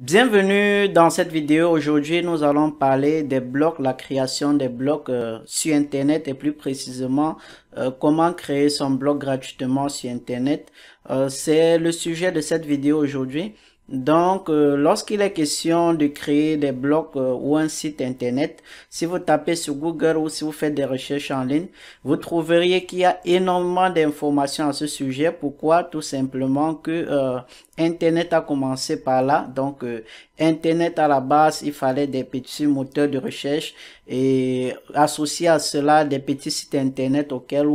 Bienvenue dans cette vidéo. Aujourd'hui, nous allons parler des blogs, la création des blogs sur Internet et plus précisément comment créer son blog gratuitement sur Internet. C'est le sujet de cette vidéo aujourd'hui. Donc, lorsqu'il est question de créer des blogs ou un site Internet, si vous tapez sur Google ou si vous faites des recherches en ligne, vous trouveriez qu'il y a énormément d'informations à ce sujet. Pourquoi? Tout simplement que Internet a commencé par là. Donc, Internet à la base, il fallait des petits moteurs de recherche et associé à cela des petits sites Internet auxquels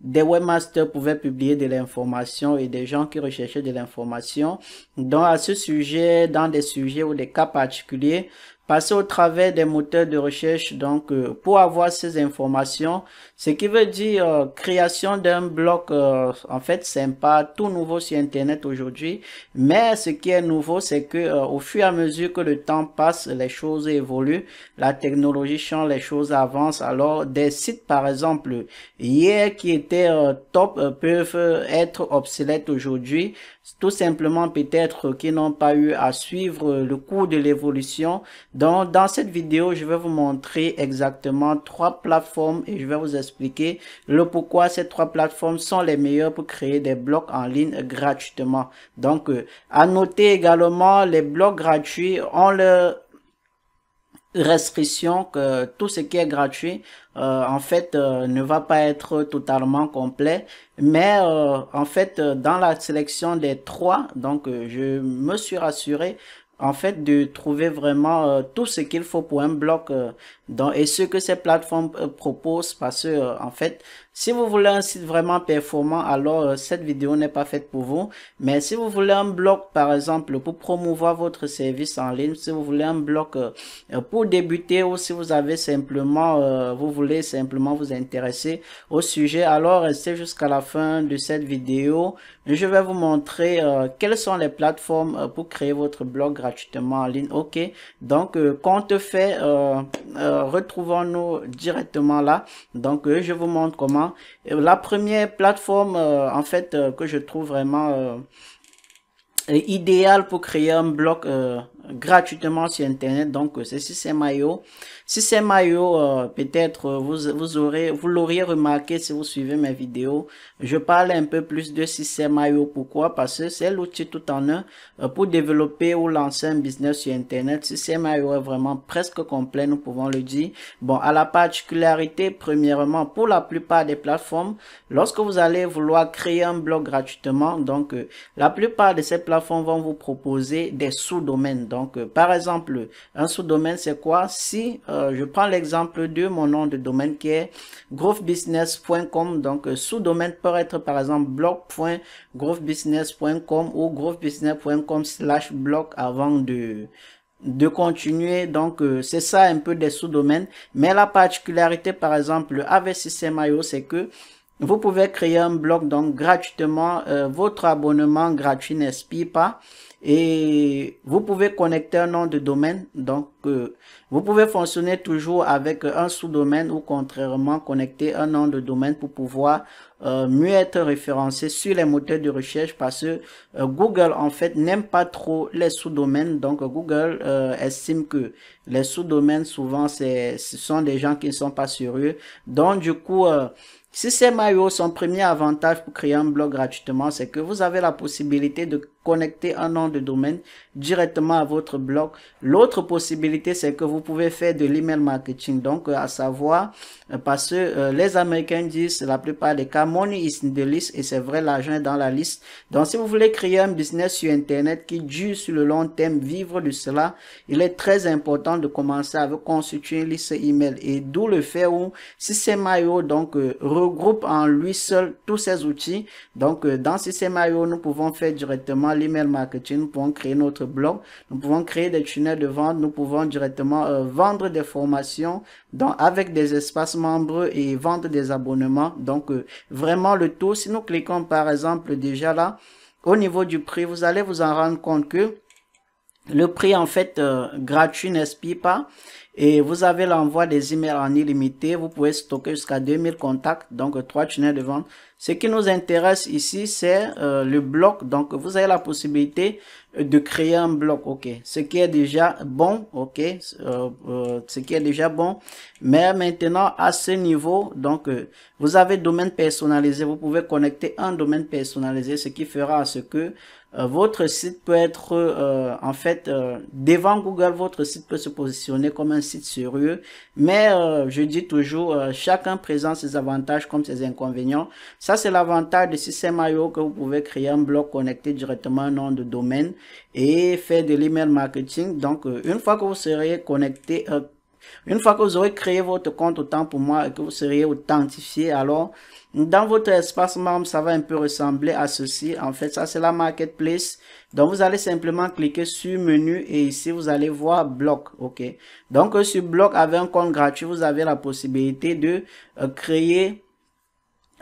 des webmasters pouvaient publier de l'information et des gens qui recherchaient de l'information. Donc, à ce sujet, dans des sujets ou des cas particuliers, passer au travers des moteurs de recherche, donc pour avoir ces informations, ce qui veut dire création d'un blog en fait sympa, tout nouveau sur Internet aujourd'hui. Mais ce qui est nouveau, c'est que au fur et à mesure que le temps passe, les choses évoluent, la technologie change, les choses avancent. Alors des sites par exemple hier qui étaient top peuvent être obsolètes aujourd'hui, tout simplement peut-être qu'ils n'ont pas eu à suivre le cours de l'évolution. Donc, dans cette vidéo, je vais vous montrer exactement 3 plateformes et je vais vous expliquer le pourquoi ces 3 plateformes sont les meilleures pour créer des blogs en ligne gratuitement. Donc, à noter également, les blogs gratuits ont leur restriction que tout ce qui est gratuit en fait ne va pas être totalement complet, mais en fait dans la sélection des 3, donc je me suis rassuré en fait de trouver vraiment tout ce qu'il faut pour un blog et ce que ces plateformes proposent, parce que en fait si vous voulez un site vraiment performant, alors cette vidéo n'est pas faite pour vous. Mais si vous voulez un blog par exemple pour promouvoir votre service en ligne, si vous voulez un blog pour débuter, ou si vous avez simplement vous voulez simplement vous intéresser au sujet, alors restez jusqu'à la fin de cette vidéo. Je vais vous montrer quelles sont les plateformes pour créer votre blog gratuitement en ligne. Ok, donc compte fait, retrouvons-nous directement là. Donc je vous montre comment. La première plateforme en fait que je trouve vraiment idéal pour créer un blog gratuitement sur Internet, donc c'est Systeme.io. Systeme.io, peut-être vous l'auriez remarqué si vous suivez mes vidéos, je parle un peu plus de Systeme.io. Pourquoi? Parce que c'est l'outil tout en un pour développer ou lancer un business sur Internet. Systeme.io est vraiment presque complet, nous pouvons le dire. Bon, à la particularité, premièrement, pour la plupart des plateformes, lorsque vous allez vouloir créer un blog gratuitement, donc la plupart de ces plateformes vont vous proposer des sous-domaines. Donc, par exemple, un sous-domaine, c'est quoi? Si je prends l'exemple de mon nom de domaine qui est grofbusiness.com, donc sous-domaine peut être par exemple blog.grofbusiness.com ou grofbusiness.com/blog avant de continuer. Donc c'est ça un peu des sous-domaines. Mais la particularité par exemple avec Systeme.io, c'est que vous pouvez créer un blog donc gratuitement, votre abonnement gratuit n'expire pas. Et vous pouvez connecter un nom de domaine, donc vous pouvez fonctionner toujours avec un sous-domaine ou contrairement connecter un nom de domaine pour pouvoir mieux être référencé sur les moteurs de recherche, parce que Google en fait n'aime pas trop les sous-domaines. Donc Google estime que les sous-domaines souvent ce sont des gens qui ne sont pas sérieux. Donc du coup Systeme.io, son premier avantage pour créer un blog gratuitement, c'est que vous avez la possibilité de connecter un nom de domaine directement à votre blog. L'autre possibilité, c'est que vous pouvez faire de l'email marketing. Donc, à savoir, parce que les Américains disent, la plupart des cas, money is in the list, et c'est vrai, l'argent est dans la liste. Donc, si vous voulez créer un business sur Internet qui dure sur le long terme, vivre de cela, il est très important de commencer à constituer une liste email. Et d'où le fait où Systeme.io, donc, regroupe en lui seul tous ces outils. Donc, dans Systeme.io, nous pouvons faire directement l'email marketing, nous pouvons créer notre blog, nous pouvons créer des tunnels de vente, nous pouvons directement vendre des formations donc avec des espaces membres et vendre des abonnements. Donc, vraiment le tout. Si nous cliquons par exemple déjà là, au niveau du prix, vous allez vous en rendre compte que Le prix en fait gratuit n'expire pas et vous avez l'envoi des emails en illimité. Vous pouvez stocker jusqu'à 2000 contacts, donc 3 tunnels de vente. Ce qui nous intéresse ici, c'est le blog. Donc vous avez la possibilité de créer un blog, ok, ce qui est déjà bon, ok, ce qui est déjà bon. Mais maintenant à ce niveau, donc vous avez domaine personnalisé. Vous pouvez connecter un domaine personnalisé, ce qui fera à ce que votre site peut être en fait devant Google. Votre site peut se positionner comme un site sérieux, mais je dis toujours, chacun présente ses avantages comme ses inconvénients. Ça c'est l'avantage de Systeme.io, que vous pouvez créer un blog, connecter directement un nom de domaine et faire de l'email marketing. Donc une fois que vous serez connecté, une fois que vous aurez créé votre compte, autant pour moi, et que vous seriez authentifié, alors dans votre espace membre, ça va un peu ressembler à ceci. En fait, ça c'est la marketplace. Donc vous allez simplement cliquer sur menu et ici vous allez voir blog, ok. Donc sur blog, avec un compte gratuit, vous avez la possibilité de créer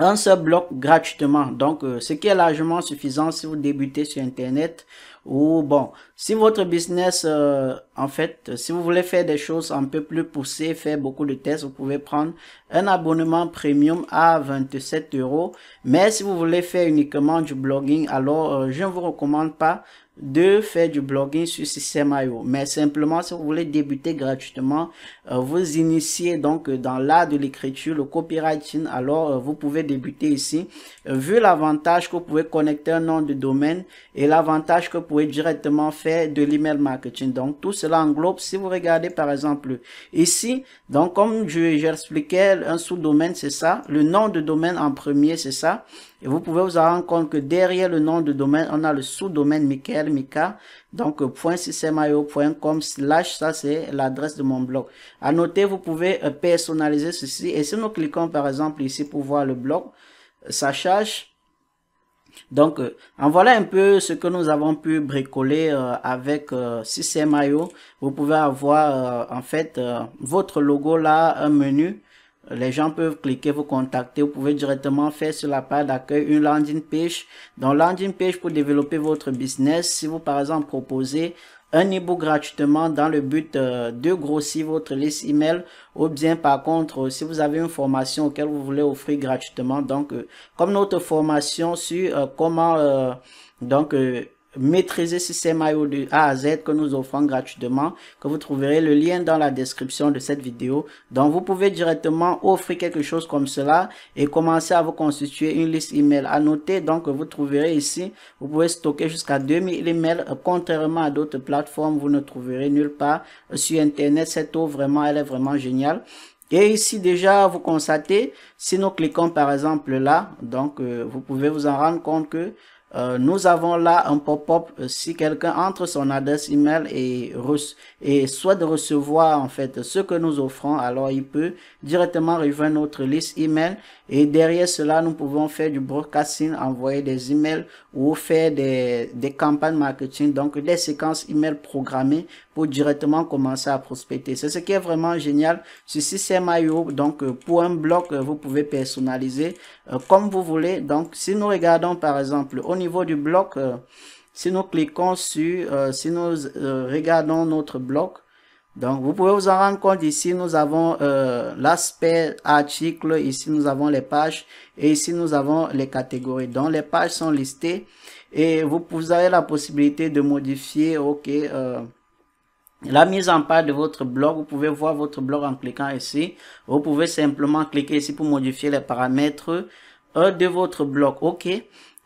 un seul blog gratuitement. Donc ce qui est largement suffisant si vous débutez sur internet, ou bon, si votre business en fait, si vous voulez faire des choses un peu plus poussées, faire beaucoup de tests, vous pouvez prendre un abonnement premium à 27 €. Mais si vous voulez faire uniquement du blogging, alors je ne vous recommande pas de faire du blogging sur Systeme.io. Mais simplement, si vous voulez débuter gratuitement, vous initiez donc dans l'art de l'écriture, le copywriting, alors vous pouvez débuter ici. Vu l'avantage que vous pouvez connecter un nom de domaine et l'avantage que vous pouvez directement faire de l'email marketing. Donc tout cela englobe. Si vous regardez par exemple ici, donc comme j'expliquais, un sous-domaine c'est ça, le nom de domaine en premier c'est ça. Et vous pouvez vous rendre compte que derrière le nom de domaine, on a le sous-domaine Mickaël Mika. Donc, .systeme.io.com/ ça c'est l'adresse de mon blog. À noter, vous pouvez personnaliser ceci. Et si nous cliquons par exemple ici pour voir le blog, ça charge. Donc, en voilà un peu ce que nous avons pu bricoler avec Systeme.io. Vous pouvez avoir en fait votre logo là, un menu. Les gens peuvent cliquer, vous contacter. Vous pouvez directement faire sur la page d'accueil une landing page. Dans landing page pour développer votre business. Si vous, par exemple, proposez un e-book gratuitement dans le but de grossir votre liste email, ou bien par contre si vous avez une formation auquel vous voulez offrir gratuitement, donc comme notre formation sur comment maîtriser Systeme.io de A à Z que nous offrons gratuitement, que vous trouverez le lien dans la description de cette vidéo. Donc vous pouvez directement offrir quelque chose comme cela et commencer à vous constituer une liste email. À noter, donc vous trouverez ici, vous pouvez stocker jusqu'à 2000 emails. Contrairement à d'autres plateformes, vous ne trouverez nulle part sur internet cette offre. Vraiment, elle est vraiment géniale. Et ici déjà vous constatez, si nous cliquons par exemple là, donc vous pouvez vous en rendre compte que nous avons là un pop-up. Si quelqu'un entre son adresse email et souhaite recevoir en fait ce que nous offrons, alors il peut directement rejoindre notre liste email. Et derrière cela, nous pouvons faire du broadcasting, envoyer des emails ou faire des campagnes marketing, donc des séquences email programmées pour directement commencer à prospecter. C'est ce qui est vraiment génial sur Systeme.io. Donc pour un blog, vous pouvez personnaliser comme vous voulez. Donc si nous regardons par exemple au niveau du blog, si nous cliquons sur, si nous regardons notre blog, donc vous pouvez vous en rendre compte ici, nous avons l'aspect article, ici nous avons les pages et ici nous avons les catégories. Donc les pages sont listées et vous avez la possibilité de modifier, ok, la mise en page de votre blog. Vous pouvez voir votre blog en cliquant ici. Vous pouvez simplement cliquer ici pour modifier les paramètres de votre blog, ok.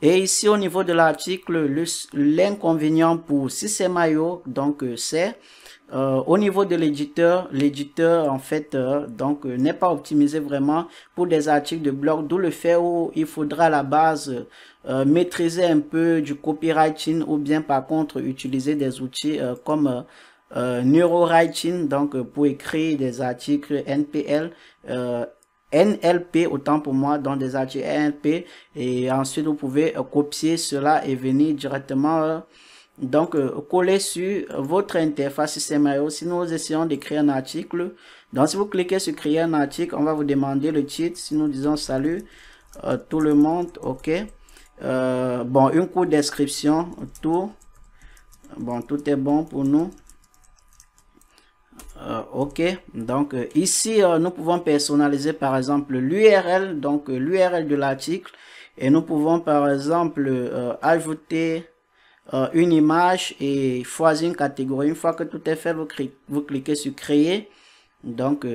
Et ici au niveau de l'article, l'inconvénient pour Systeme.io, donc c'est au niveau de l'éditeur, en fait donc n'est pas optimisé vraiment pour des articles de blog, d'où le fait où il faudra à la base maîtriser un peu du copywriting, ou bien par contre utiliser des outils comme neurowriting, donc pour écrire des articles NLP, autant pour moi, dans des articles NLP. Et ensuite vous pouvez copier cela et venir directement donc coller sur votre interface Systeme.io. Si nous essayons de créer un article, donc si vous cliquez sur créer un article, on va vous demander le titre. Si nous disons salut tout le monde, ok, bon, une courte description, tout Bon, tout est bon pour nous. Ok, donc ici nous pouvons personnaliser par exemple l'URL, donc l'URL de l'article, et nous pouvons par exemple ajouter une image et choisir une catégorie. Une fois que tout est fait, vous cliquez sur créer. Donc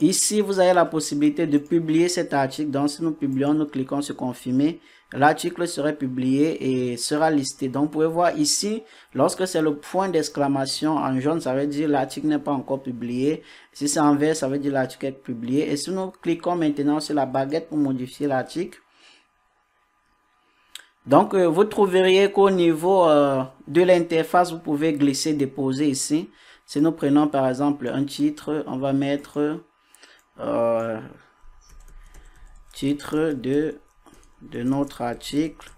ici vous avez la possibilité de publier cet article. Donc si nous publions, nous cliquons sur confirmer, l'article sera publié et sera listé. Donc vous pouvez voir ici, lorsque c'est le point d'exclamation en jaune, ça veut dire l'article n'est pas encore publié. Si c'est en vert, ça veut dire l'article est publié. Et si nous cliquons maintenant sur la baguette pour modifier l'article, donc vous trouveriez qu'au niveau de l'interface, vous pouvez glisser, déposer ici. Si nous prenons par exemple un titre, on va mettre titre de notre article.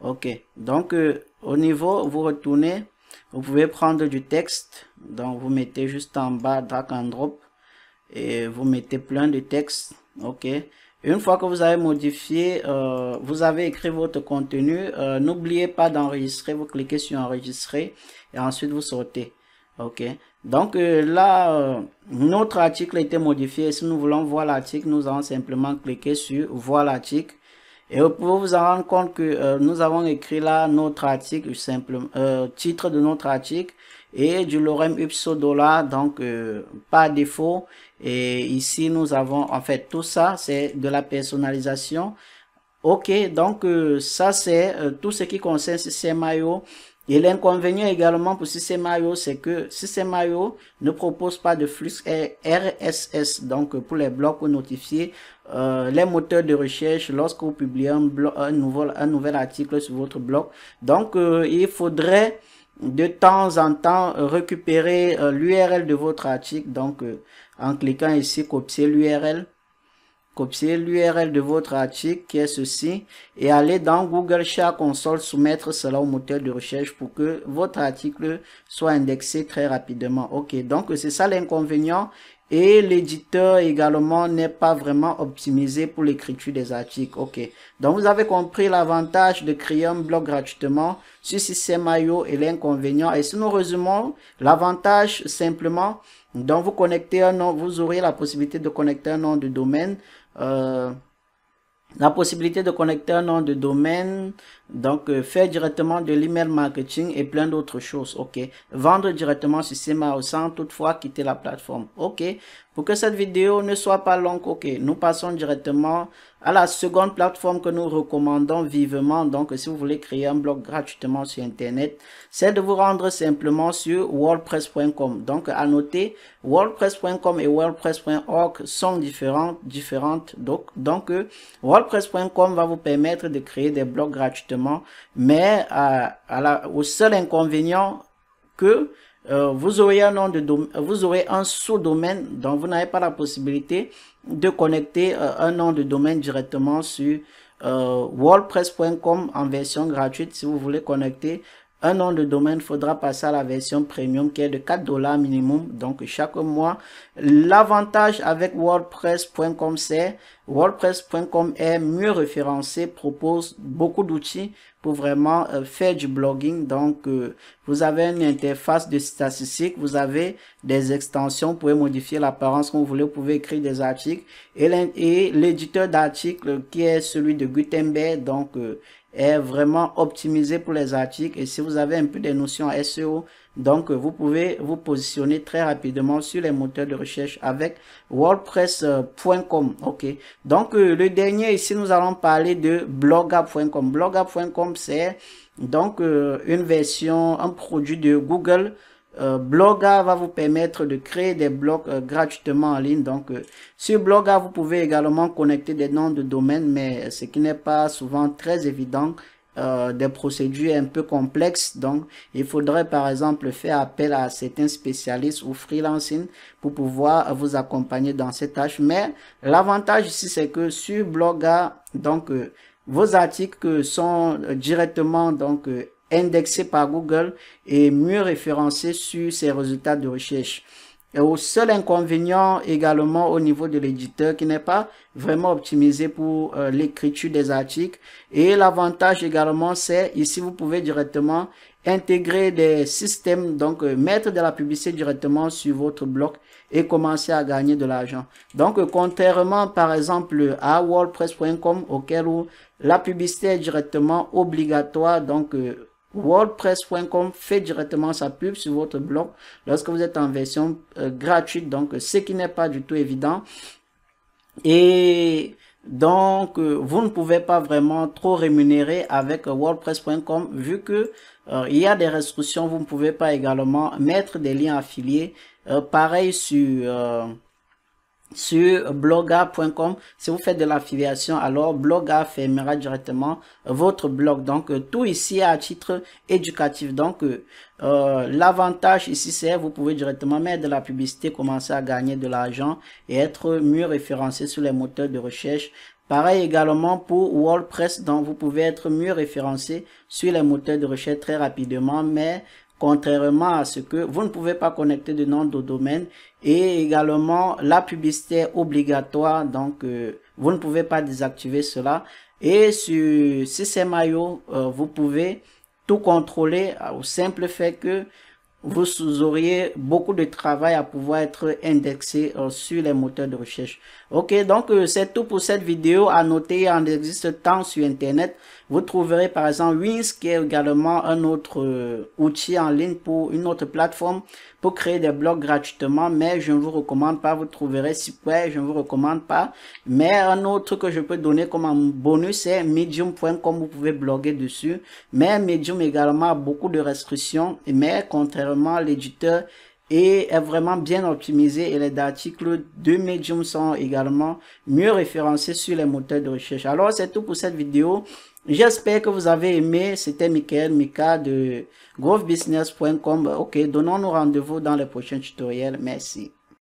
Ok, donc au niveau, vous retournez, vous pouvez prendre du texte, donc vous mettez juste en bas drag and drop et vous mettez plein de texte. Ok, une fois que vous avez modifié, vous avez écrit votre contenu, n'oubliez pas d'enregistrer, vous cliquez sur enregistrer et ensuite vous sortez. Ok, donc là notre article a été modifié. Si nous voulons voir l'article, nous allons simplement cliquer sur voir l'article et vous pouvez vous en rendre compte que nous avons écrit là notre article, simplement titre de notre article et du lorem ipso dollar, donc par défaut. Et ici nous avons en fait tout ça, c'est de la personnalisation. Ok, donc ça c'est tout ce qui concerne Systeme.io. Et l'inconvénient également pour Systeme.io, c'est que Systeme.io ne propose pas de flux RSS, donc pour les blogs, pour notifier les moteurs de recherche lorsque vous publiez un nouvel article sur votre blog. Donc il faudrait de temps en temps récupérer l'URL de votre article, donc en cliquant ici copier l'URL. Copier l'URL de votre article qui est ceci et aller dans Google Search Console, soumettre cela au moteur de recherche pour que votre article soit indexé très rapidement. Ok, donc c'est ça l'inconvénient et l'éditeur également n'est pas vraiment optimisé pour l'écriture des articles. Ok, donc vous avez compris l'avantage de créer un blog gratuitement sur Systeme.io et l'inconvénient. Et si nous résumons, l'avantage simplement, donc vous connectez un nom, vous aurez la possibilité de connecter un nom de domaine. La possibilité de connecter un nom de domaine, donc faire directement de l'email marketing et plein d'autres choses. Ok, vendre directement sur Systeme.io sans toutefois quitter la plateforme. Ok, pour que cette vidéo ne soit pas longue, ok, nous passons directement à la seconde plateforme que nous recommandons vivement. Donc si vous voulez créer un blog gratuitement sur internet, c'est de vous rendre simplement sur WordPress.com. donc à noter, WordPress.com et WordPress.org sont différentes. Donc WordPress.com va vous permettre de créer des blogs gratuitement, mais au seul inconvénient que vous aurez un nom de domaine, vous aurez un sous-domaine, donc vous n'avez pas la possibilité de connecter un nom de domaine directement sur WordPress.com en version gratuite. Si vous voulez connecter un nom de domaine, faudra passer à la version premium qui est de $4 minimum, donc chaque mois. L'avantage avec WordPress.com, c'est WordPress.com est mieux référencé, propose beaucoup d'outils pour vraiment faire du blogging. Donc vous avez une interface de statistiques, vous avez des extensions, vous pouvez modifier l'apparence qu'on voulait, vous pouvez écrire des articles et l'éditeur d'articles qui est celui de Gutenberg, donc est vraiment optimisé pour les articles. Et si vous avez un peu des notions SEO, donc vous pouvez vous positionner très rapidement sur les moteurs de recherche avec WordPress.com. Ok, donc le dernier ici, nous allons parler de Blogger.com. Blogger.com, c'est donc une version, un produit de Google. Blogger va vous permettre de créer des blogs gratuitement en ligne. Donc sur Blogger, vous pouvez également connecter des noms de domaine, mais ce qui n'est pas souvent très évident, des procédures un peu complexes. Donc il faudrait par exemple faire appel à certains spécialistes ou freelancing pour pouvoir vous accompagner dans ces tâches. Mais l'avantage ici, c'est que sur Blogger, donc vos articles sont directement donc indexé par Google et mieux référencé sur ses résultats de recherche. Et au seul inconvénient également au niveau de l'éditeur qui n'est pas vraiment optimisé pour l'écriture des articles. Et l'avantage également, c'est ici vous pouvez directement intégrer des systèmes, donc mettre de la publicité directement sur votre blog et commencer à gagner de l'argent. Donc contrairement par exemple à WordPress.com, auquel la publicité est directement obligatoire, donc WordPress.com fait directement sa pub sur votre blog lorsque vous êtes en version gratuite, donc ce qui n'est pas du tout évident. Et donc vous ne pouvez pas vraiment trop rémunérer avec WordPress.com vu que il y a des restrictions. Vous ne pouvez pas également mettre des liens affiliés. Pareil sur Blogger.com, si vous faites de l'affiliation, alors Blogger fermera directement votre blog. Donc tout ici est à titre éducatif. Donc l'avantage ici, c'est vous pouvez directement mettre de la publicité, commencer à gagner de l'argent et être mieux référencé sur les moteurs de recherche. Pareil également pour WordPress, donc vous pouvez être mieux référencé sur les moteurs de recherche très rapidement, mais contrairement à ce que vous ne pouvez pas connecter de nom de domaine, et également la publicité est obligatoire, donc vous ne pouvez pas désactiver cela. Et sur Systeme.io, vous pouvez tout contrôler au simple fait que vous auriez beaucoup de travail à pouvoir être indexé sur les moteurs de recherche. Ok, donc c'est tout pour cette vidéo. À noter, il en existe tant sur internet. Vous trouverez par exemple Wix, qui est également un autre outil en ligne, pour une autre plateforme pour créer des blogs gratuitement, mais je ne vous recommande pas. Vous trouverez Super, je ne vous recommande pas. Mais un autre que je peux donner comme un bonus, c'est Medium.com. Vous pouvez bloguer dessus, mais Medium également a beaucoup de restrictions, mais contrairement, l'éditeur est vraiment bien optimisé et les articles de Medium sont également mieux référencés sur les moteurs de recherche. Alors c'est tout pour cette vidéo. J'espère que vous avez aimé. C'était Mickaël Mika de grofbusiness.com. Ok, donnons-nous rendez-vous dans les prochains tutoriels. Merci.